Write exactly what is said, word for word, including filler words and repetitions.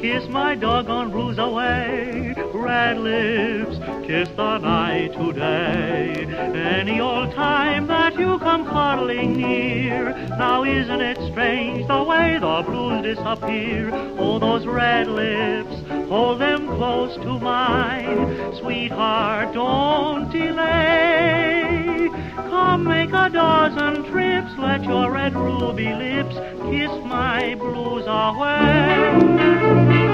Kiss my doggone bruise away, red lips, kiss the night today. Any old time that you come cuddling near, now isn't it strange the way the blues disappear? Oh, those red lips, hold them close to mine. Sweetheart, don't delay. Come make a dozen trips, let your red ruby lips kiss my blues away.